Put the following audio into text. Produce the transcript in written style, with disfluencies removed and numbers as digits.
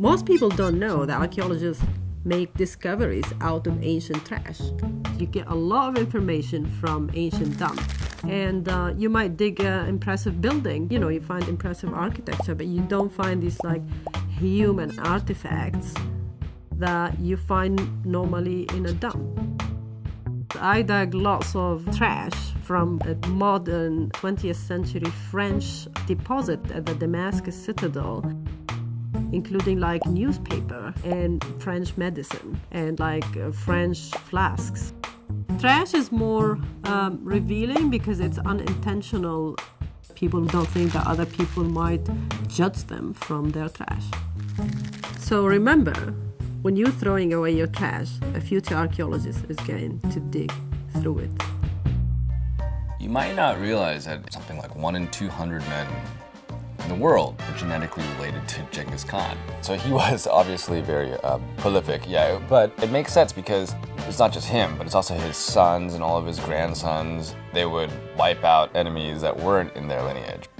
Most people don't know that archaeologists make discoveries out of ancient trash. You get a lot of information from ancient dumps. And you might dig an impressive building, you know, you find impressive architecture, but you don't find these like human artifacts that you find normally in a dump. I dug lots of trash from a modern 20th century French deposit at the Damascus Citadel, including like newspaper and French medicine and like French flasks. Trash is more revealing because it's unintentional. People don't think that other people might judge them from their trash. So remember, when you're throwing away your trash, a future archaeologist is going to dig through it. You might not realize that something like 1 in 200 men in the world were genetically related to Genghis Khan. So he was obviously very prolific, yeah, but it makes sense because it's not just him, but it's also his sons and all of his grandsons. They would wipe out enemies that weren't in their lineage.